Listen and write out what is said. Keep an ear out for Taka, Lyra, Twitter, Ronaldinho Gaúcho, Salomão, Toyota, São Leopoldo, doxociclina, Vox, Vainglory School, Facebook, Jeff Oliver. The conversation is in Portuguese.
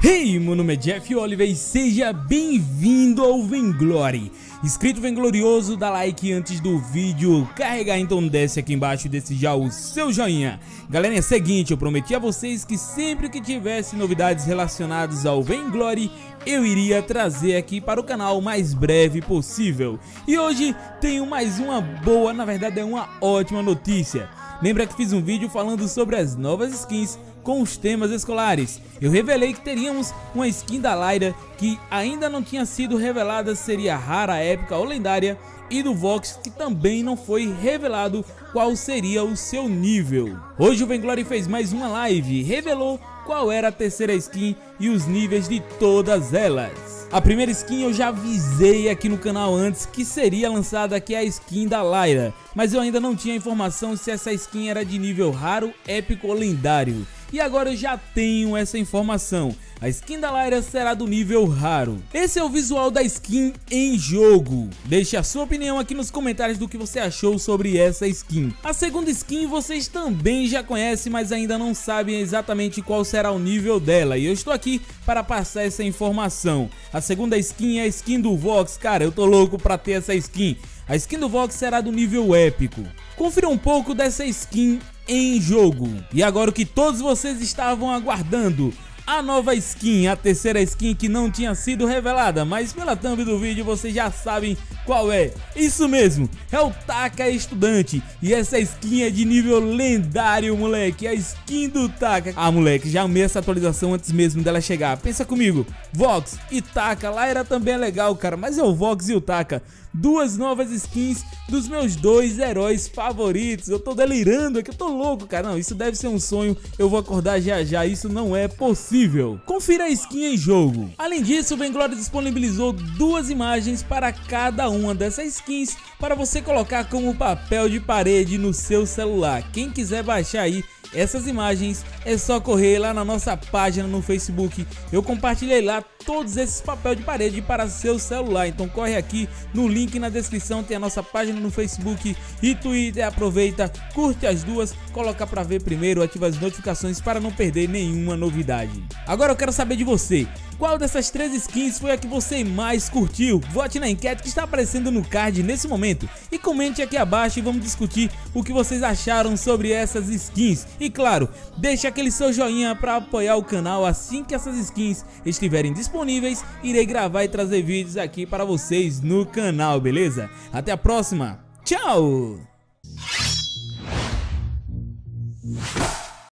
Hey, meu nome é Jeff Oliver e seja bem-vindo ao Vainglory. Inscrito Vainglorioso, dá like antes do vídeo carregar, então desce aqui embaixo e desce já o seu joinha. Galera, é o seguinte, eu prometi a vocês que sempre que tivesse novidades relacionadas ao Vainglory, eu iria trazer aqui para o canal o mais breve possível. E hoje tenho mais uma boa, na verdade é uma ótima notícia. Lembra que fiz um vídeo falando sobre as novas skins com os temas escolares? Eu revelei que teríamos uma skin da Lyra que ainda não tinha sido revelada, seria rara, épica ou lendária, e do Vox, que também não foi revelado qual seria o seu nível. Hoje o Vainglory fez mais uma live e revelou qual era a terceira skin e os níveis de todas elas. A primeira skin eu já avisei aqui no canal antes que seria lançada, aqui a skin da Lyra, mas eu ainda não tinha informação se essa skin era de nível raro, épico ou lendário. E agora eu já tenho essa informação. A skin da Lyra será do nível raro. Esse é o visual da skin em jogo. Deixe a sua opinião aqui nos comentários do que você achou sobre essa skin. A segunda skin vocês também já conhecem, mas ainda não sabem exatamente qual será o nível dela, e eu estou aqui para passar essa informação. A segunda skin é a skin do Vox. Cara, eu tô louco pra ter essa skin. A skin do Vox será do nível épico. Confira um pouco dessa skin em jogo. E agora o que todos vocês estavam aguardando, a nova skin, a terceira skin que não tinha sido revelada, mas pela thumb do vídeo vocês já sabem qual é. Isso mesmo, é o Taka Estudante, e essa skin é de nível lendário, moleque, a skin do Taka. Ah, moleque, já amei essa atualização antes mesmo dela chegar. Pensa comigo, Vox e Taka, Lyra também é legal, cara, mas é o Vox e o Taka. Duas novas skins dos meus dois heróis favoritos. Eu tô delirando aqui, eu tô louco, cara. Não, isso deve ser um sonho, eu vou acordar já já, isso não é possível. Confira a skin em jogo. Além disso, o Vainglory disponibilizou duas imagens para cada uma dessas skins para você colocar como papel de parede no seu celular. Quem quiser baixar aí essas imagens, é só correr lá na nossa página no Facebook. Eu compartilhei lá todos esses papéis de parede para seu celular. Então corre aqui no link na descrição, tem a nossa página no Facebook e Twitter. Aproveita, curte as duas, coloca para ver primeiro, ativa as notificações para não perder nenhuma novidade. Agora eu quero saber de você, qual dessas três skins foi a que você mais curtiu? Vote na enquete que está aparecendo no card nesse momento e comente aqui abaixo, e vamos discutir o que vocês acharam sobre essas skins. E claro, deixe aquele seu joinha para apoiar o canal. Assim que essas skins estiverem disponíveis, irei gravar e trazer vídeos aqui para vocês no canal, beleza? Até a próxima, tchau!